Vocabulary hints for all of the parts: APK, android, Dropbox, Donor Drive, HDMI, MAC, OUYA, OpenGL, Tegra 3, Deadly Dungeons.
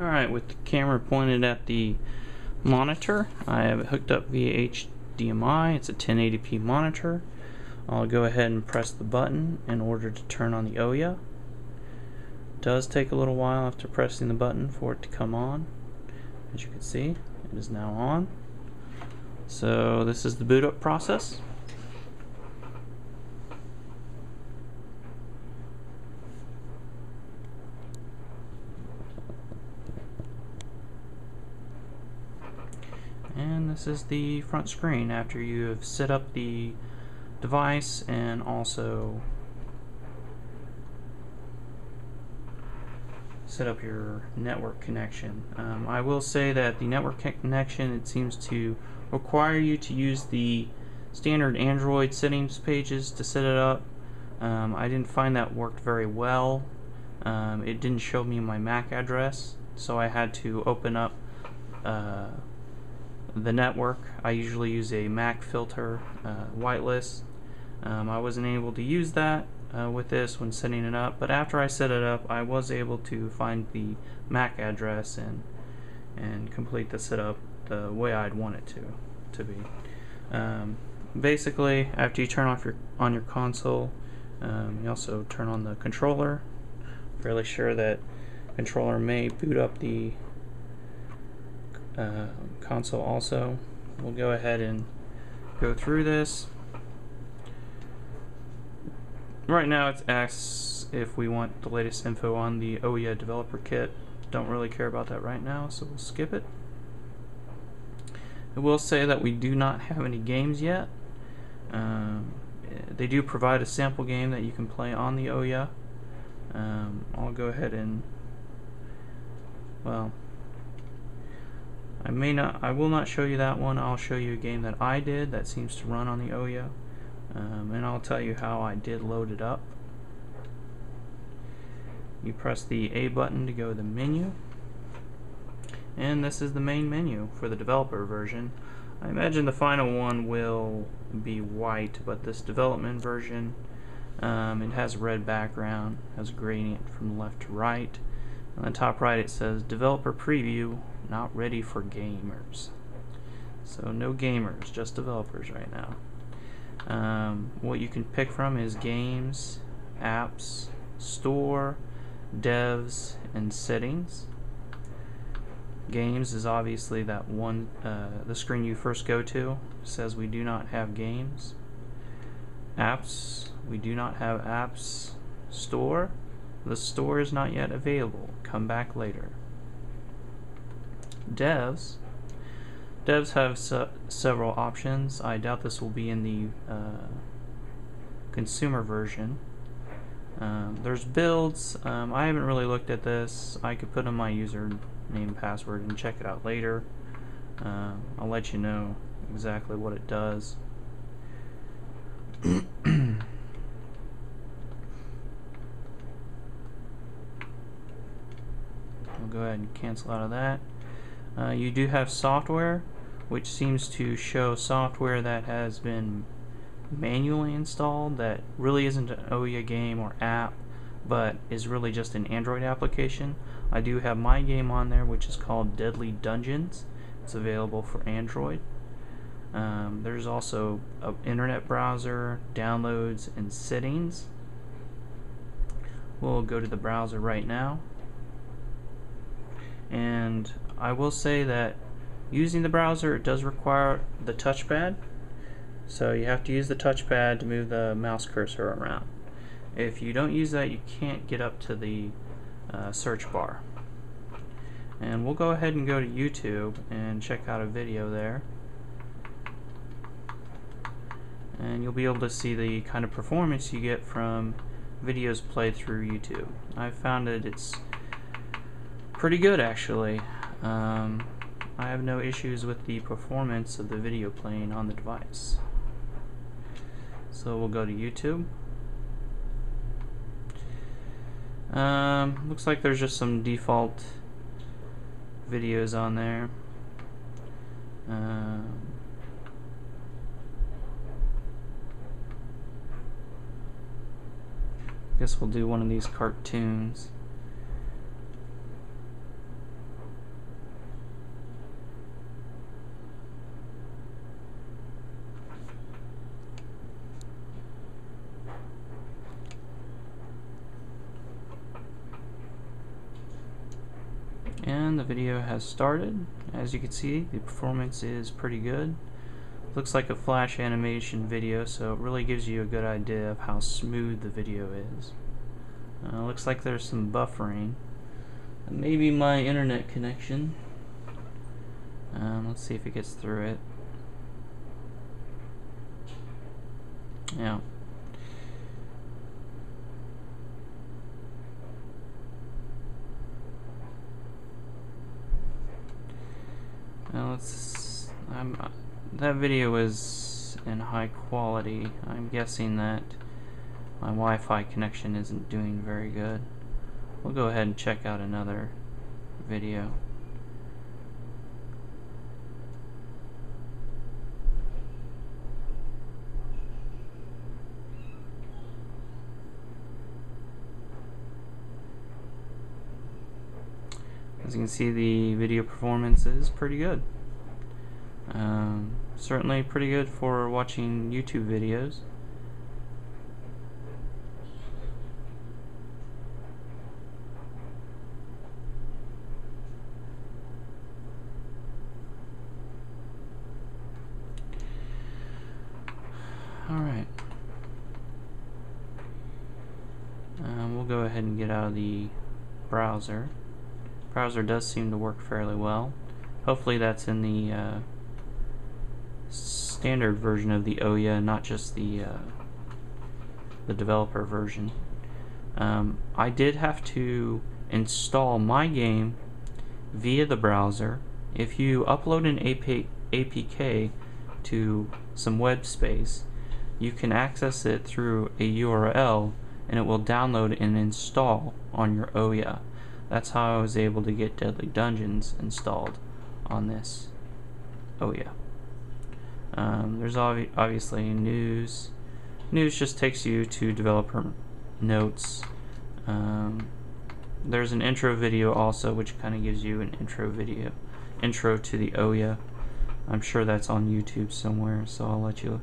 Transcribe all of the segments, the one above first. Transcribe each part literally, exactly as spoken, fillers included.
Alright, with the camera pointed at the monitor, I have it hooked up via H D M I. It's a ten eighty p monitor. I'll go ahead and press the button in order to turn on the OUYA. It does take a little while after pressing the button for it to come on. As you can see, it is now on. So this is the boot up process. And this is the front screen after you have set up the device and also set up your network connection. Um, I will say that the network connection, it seems to require you to use the standard Android settings pages to set it up. Um, I didn't find that worked very well. Um, it didn't show me my MAC address, so I had to open up uh, the network. I usually use a MAC filter uh, whitelist. Um, I wasn't able to use that uh, with this when setting it up, but after I set it up I was able to find the MAC address and and complete the setup the way I'd want it to to be. Um, basically, after you turn off your on your console, um, you also turn on the controller. I'm fairly sure that controller may boot up the Uh, console also. We'll go ahead and go through this. Right now it asks if we want the latest info on the OUYA developer kit. Don't really care about that right now, so we'll skip it. It will say that we do not have any games yet. Um, they do provide a sample game that you can play on the OUYA. Um, I'll go ahead and well I may not, I will not show you that one. I'll show you a game that I did that seems to run on the OUYA, um, and I'll tell you how I did load it up. You press the A button to go to the menu, and this is the main menu for the developer version. I imagine the final one will be white, but this development version, um, it has a red background, has a gradient from left to right. On the top right it says developer preview, not ready for gamers. So no gamers, just developers right now. Um, what you can pick from is games, apps, store, devs, and settings. Games is obviously that one, uh, the screen you first go to says we do not have games. Apps, we do not have apps. Store, the store is not yet available, come back later. Devs. Devs have se several options. I doubt this will be in the uh, consumer version. Um, there's builds. Um, I haven't really looked at this. I could put in my username and password and check it out later. Um, I'll let you know exactly what it does. We'll go ahead and cancel out of that. Uh, you do have software, which seems to show software that has been manually installed that really isn't an OUYA game or app, but is really just an Android application. I do have my game on there, which is called Deadly Dungeons. It's available for Android. Um, there's also an internet browser, downloads, and settings. We'll go to the browser right now. And I will say that using the browser, it does require the touchpad, so you have to use the touchpad to move the mouse cursor around. If you don't use that, you can't get up to the uh, search bar. And we'll go ahead and go to YouTube and check out a video there, and you'll be able to see the kind of performance you get from videos played through YouTube. I found that it's pretty good, actually. Um, I have no issues with the performance of the video playing on the device. So we'll go to YouTube. Um, looks like there's just some default videos on there. Um, I guess we'll do one of these cartoons. And the video has started. As you can see, the performance is pretty good. Looks like a flash animation video, so it really gives you a good idea of how smooth the video is. Uh, looks like there's some buffering. Maybe my internet connection. Um, let's see if it gets through it. Yeah. Now let's. I'm. Uh, that video is in high quality. I'm guessing that my Wi-Fi connection isn't doing very good. We'll go ahead and check out another video. As you can see, the video performance is pretty good. Um, certainly pretty good for watching YouTube videos. Alright. Um, we'll go ahead and get out of the browser. Browser does seem to work fairly well. Hopefully that's in the uh, standard version of the OUYA, not just the uh, the developer version. Um, I did have to install my game via the browser. If you upload an A P K to some web space, you can access it through a U R L, and it will download and install on your OUYA. That's how I was able to get Deadly Dungeons installed on this OUYA. Um, there's ob obviously news. News just takes you to developer notes. Um, there's an intro video also, which kind of gives you an intro video, intro to the OUYA. I'm sure that's on YouTube somewhere, so I'll let you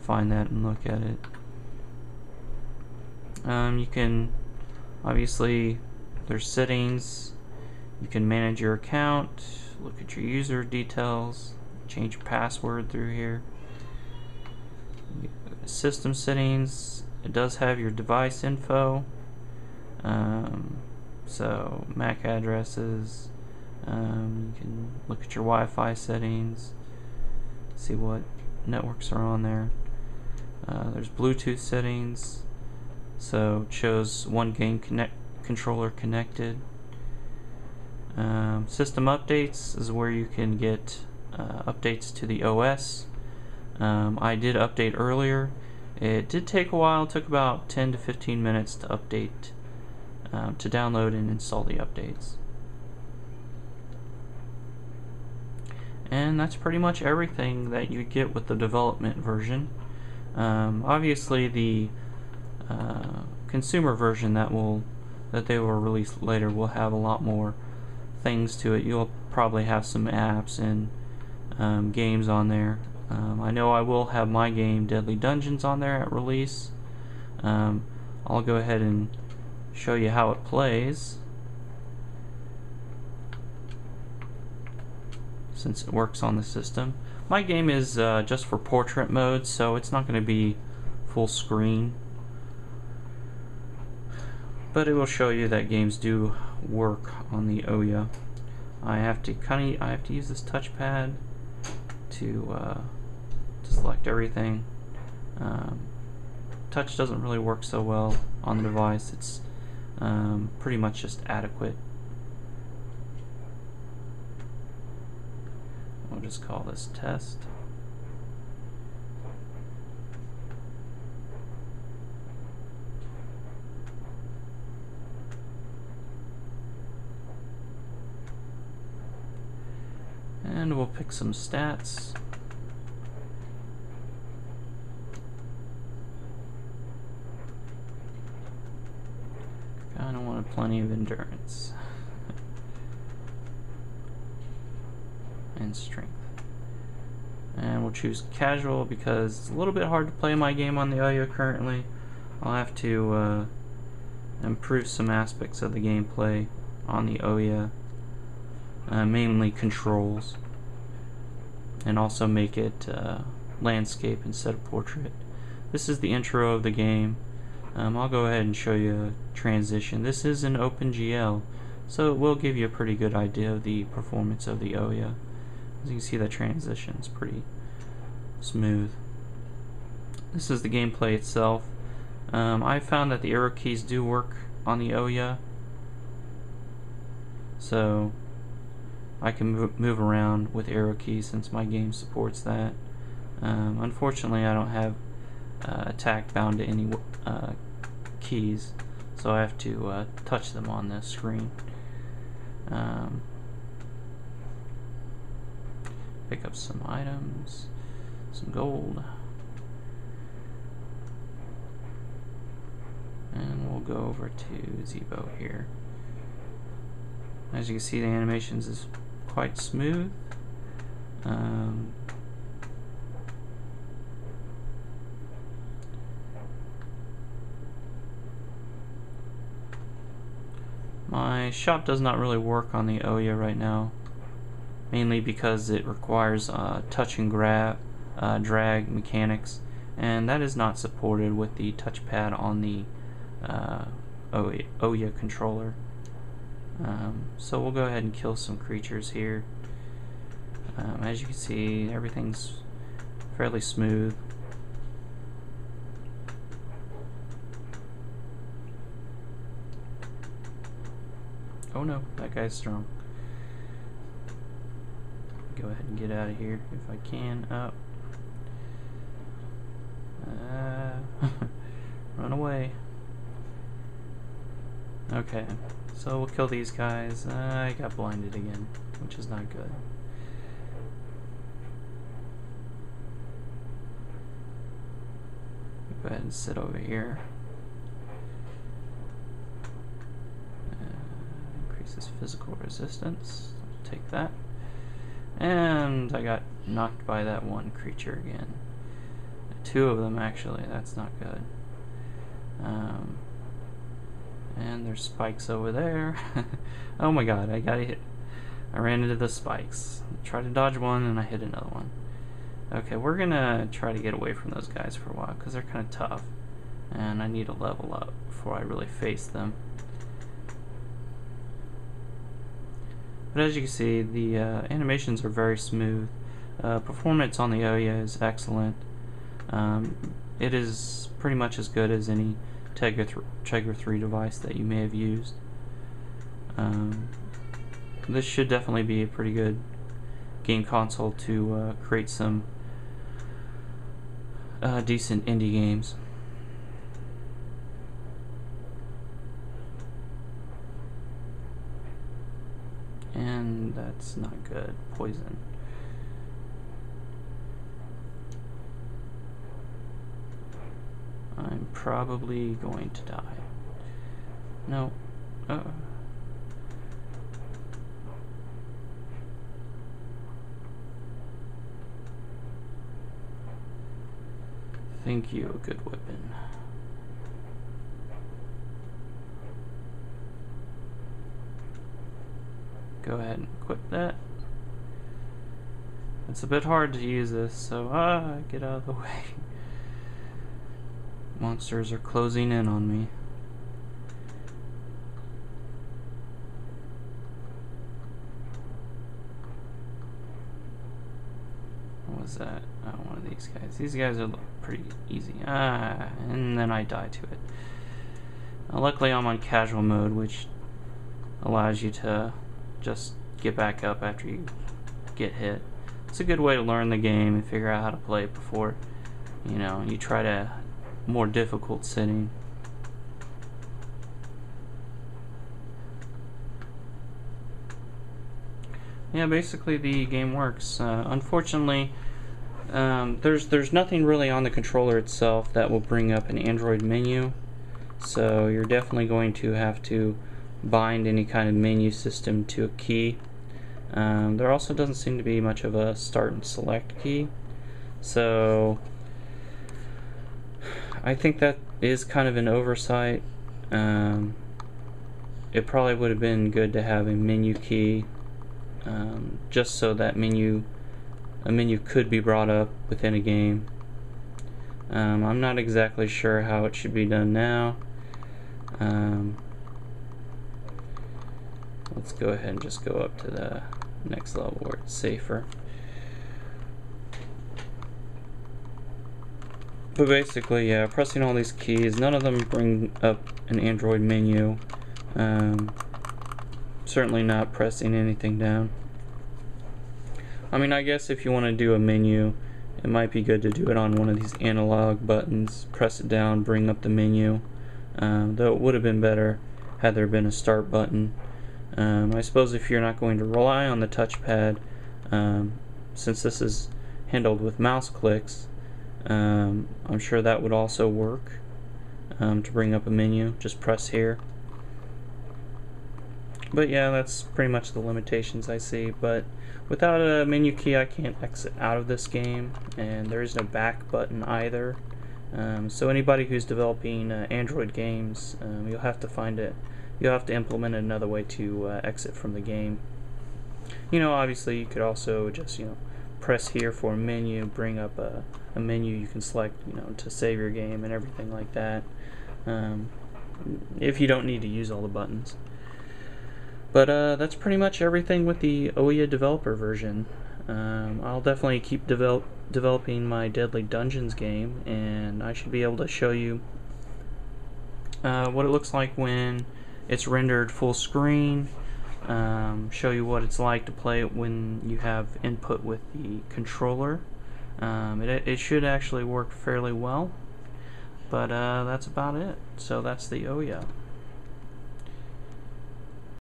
find that and look at it. Um, you can obviously. There's settings. You can manage your account, look at your user details, change your password through here. System settings. It does have your device info. Um, so M A C addresses. Um, you can look at your Wi-Fi settings. See what networks are on there. Uh, there's Bluetooth settings. So it shows one game connect. Controller connected. Um, system updates is where you can get uh, updates to the O S. Um, I did update earlier. It did take a while. It took about ten to fifteen minutes to update, um, to download and install the updates. And that's pretty much everything that you get with the development version. Um, obviously, the uh, consumer version that will that they will release later will have a lot more things to it. You'll probably have some apps and um, games on there. Um, I know I will have my game Deadly Dungeons on there at release. Um, I'll go ahead and show you how it plays, since it works on the system. My game is uh, just for portrait mode, so it's not going to be full screen. But it will show you that games do work on the OUYA. I have to kind of I have to use this touchpad to uh, to select everything. Um, touch doesn't really work so well on the device. It's um, pretty much just adequate. We'll just call this test. And we'll pick some stats. I don't want plenty of endurance and strength. And we'll choose casual because it's a little bit hard to play my game on the OUYA currently. I'll have to uh, improve some aspects of the gameplay on the OUYA. uh, mainly controls, and also make it uh, landscape instead of portrait. This is the intro of the game. Um, I'll go ahead and show you a transition. This is an OpenGL, so it will give you a pretty good idea of the performance of the OUYA. As you can see, the transition is pretty smooth. This is the gameplay itself. Um, I found that the arrow keys do work on the OUYA, so I can move around with arrow keys since my game supports that. Um, unfortunately, I don't have uh, attack bound to any uh, keys, so I have to uh, touch them on this screen. Um, pick up some items, some gold, and we'll go over to Zeebo here. As you can see, the animations is quite smooth. Um, my shop does not really work on the OUYA right now, mainly because it requires uh, touch and grab, uh, drag mechanics, and that is not supported with the touchpad on the uh, OUYA, OUYA controller. Um, so we'll go ahead and kill some creatures here. Um, as you can see, everything's fairly smooth. Oh no, that guy's strong. Go ahead and get out of here if I can. Up. Uh, run away. Okay. So we'll kill these guys. Uh, I got blinded again, which is not good. Go ahead and sit over here. Uh, increases physical resistance. I'll take that. And I got knocked by that one creature again. Two of them, actually. That's not good. Um, And there's spikes over there. Oh my god, I got hit. I ran into the spikes. I tried to dodge one and I hit another one. Okay, we're gonna try to get away from those guys for a while because they're kind of tough. And I need to level up before I really face them. But as you can see, the uh, animations are very smooth. Uh, performance on the OUYA is excellent. Um, it is pretty much as good as any Tegra three device that you may have used. Um, this should definitely be a pretty good game console to uh, create some uh, decent indie games. And that's not good. Poison. I'm probably going to die. No. Uh. Thank you, a good weapon. Go ahead and equip that. It's a bit hard to use this, so ah, get out of the way. Monsters are closing in on me. What was that? Oh, one of these guys. These guys are pretty easy. Ah, and then I die to it. Now, luckily, I'm on casual mode, which allows you to just get back up after you get hit. It's a good way to learn the game and figure out how to play it before, you know, you try to more difficult setting. Yeah, basically the game works. Uh, unfortunately, um, there's there's nothing really on the controller itself that will bring up an Android menu, so you're definitely going to have to bind any kind of menu system to a key. Um, there also doesn't seem to be much of a start and select key, so I think that is kind of an oversight. Um, it probably would have been good to have a menu key um, just so that menu a menu could be brought up within a game. Um, I'm not exactly sure how it should be done now. Um, let's go ahead and just go up to the next level where it's safer. But basically, yeah, pressing all these keys, none of them bring up an Android menu. Um, certainly not pressing anything down. I mean, I guess if you want to do a menu, it might be good to do it on one of these analog buttons, press it down, bring up the menu. Um, though it would have been better had there been a start button. Um, I suppose if you're not going to rely on the touchpad, um, since this is handled with mouse clicks, um, I'm sure that would also work um, to bring up a menu. Just press here. But yeah, that's pretty much the limitations I see. But without a menu key, I can't exit out of this game, and there is no back button either. Um, so anybody who's developing uh, Android games, um, you'll have to find it. You'll have to implement another way to uh, exit from the game. You know, obviously, you could also just you know press here for a menu, bring up a, a menu you can select, you know, to save your game and everything like that. Um, if you don't need to use all the buttons. But uh, that's pretty much everything with the OUYA developer version. Um, I'll definitely keep develop developing my Deadly Dungeons game, and I should be able to show you uh, what it looks like when it's rendered full screen, um, show you what it's like to play it when you have input with the controller. Um, it, it should actually work fairly well, but uh, that's about it. So that's the OUYA.